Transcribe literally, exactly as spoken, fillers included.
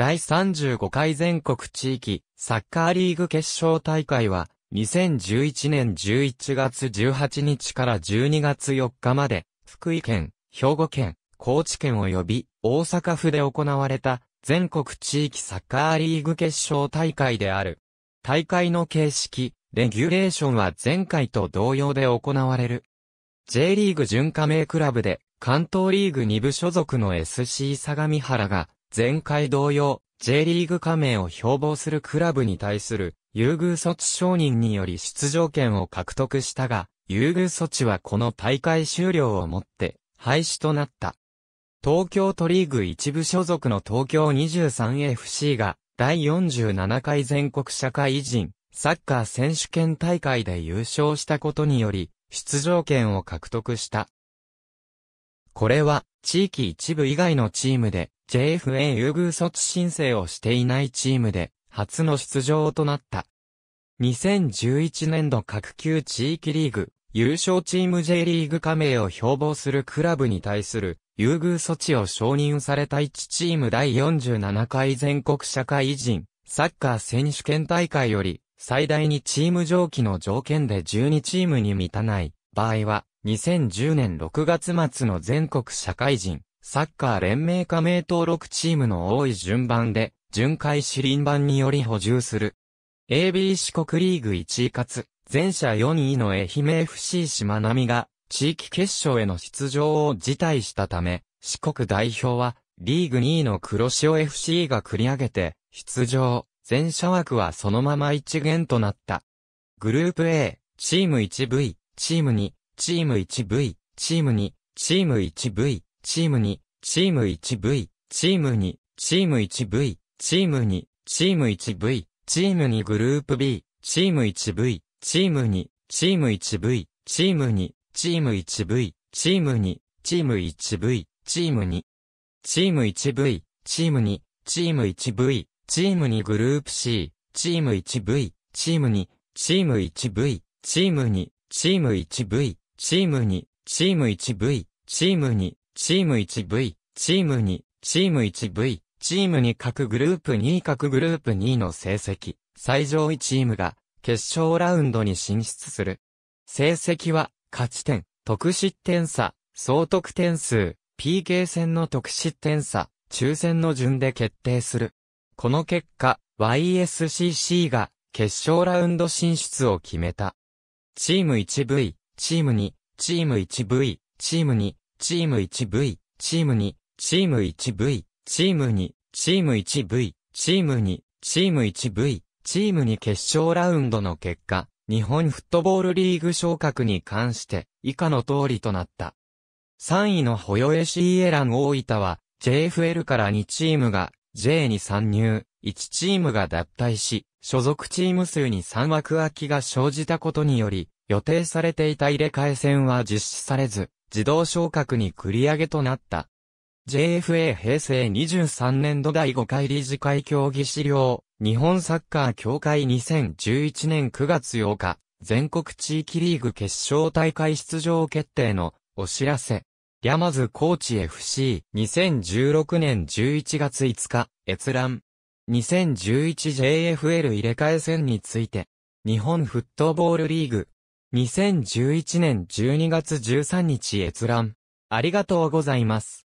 だいさんじゅうごかい全国地域サッカーリーグ決勝大会はにせんじゅういちねんじゅういちがつじゅうはちにちからじゅうにがつよっかまで福井県、兵庫県、高知県及び大阪府で行われた全国地域サッカーリーグ決勝大会である。大会の形式、レギュレーションは前回と同様で行われる。J リーグ準加盟クラブで関東リーグにぶ所属の エスシー 相模原が前回同様 J リーグ加盟を標榜するクラブに対する優遇措置承認により出場権を獲得したが、優遇措置はこの大会終了をもって廃止となった。東京都リーグ一部所属の東京 にじゅうさんエフシー がだいよんじゅうななかい全国社会人サッカー選手権大会で優勝したことにより出場権を獲得した。これは地域一部以外のチームで ジェイエフエー 優遇措置申請をしていないチームで初の出場となった。にせんじゅういちねん度各級地域リーグ優勝チーム J リーグ加盟を標榜するクラブに対する優遇措置を承認されたいちチームだいよんじゅうななかい全国社会人サッカー選手権大会より最大にチーム上記の条件でじゅうにチームに満たない場合はにせんじゅうねんろくがつまつの全国社会人サッカー連盟加盟登録チームの多い順番で巡回四輪版により補充する。エービー 四国リーグいちいかつ全社よんいの愛媛 エフシー しまなみが地域決勝への出場を辞退したため、四国代表は、リーグにいの黒潮 エフシー が繰り上げて、出場、全社枠はそのまま一元となった。グループ A、チーム いちブイ、チームに、チーム いちブイ、チームに、チーム いちブイ、チームに、チーム いちブイ、チームに、チーム いちブイ、チームに、チーム いちブイ、チームにグループ B、チーム いちブイ、チームに、チーム いちブイ、チームに、チーム いちブイ、チームに、チーム いちブイ、チームに、チーム いちブイ、チームに、チーム いちブイ、チームにグループ C、チーム いちブイ、チームに、チーム いちブイ、チームに、チーム いちブイ、チームに、チーム いちブイ、チームに、チーム いちブイ、チームに、チーム いちブイ、チームに各グループにい各グループにいの成績、最上位チームが決勝ラウンドに進出する。成績は、勝ち点、得失点差、総得点数、ピーケー 戦の得失点差、抽選の順で決定する。この結果、ワイエスシーシー が決勝ラウンド進出を決めた。チーム いちブイ、チームに、チーム いちブイ、チームに、チーム いちブイ、チームに、チーム いちブイ、チームに、チーム いちブイ、チームに、チーム いちブイ、チームに決勝ラウンドの結果。日本フットボールリーグ昇格に関して以下の通りとなった。さんいの保予 エスイーエー ラン大分は ジェイエフエル からにチームが J に参入、いちチームが脱退し、所属チーム数にさんわく空きが生じたことにより、予定されていた入れ替え戦は実施されず、自動昇格に繰り上げとなった。ジェイエフエー 平成にじゅうさんねんどだいごかい理事会協議資料、日本サッカー協会にせんじゅういちねんくがつようか、全国地域リーグ決勝大会出場決定のお知らせ。リャマズ高知 エフシー、にせんじゅうろくねんじゅういちがついつか、閲覧。にせんじゅういちジェイエフエル 入れ替え戦について、日本フットボールリーグ。にせんじゅういちねんじゅうにがつじゅうさんにち閲覧。ありがとうございます。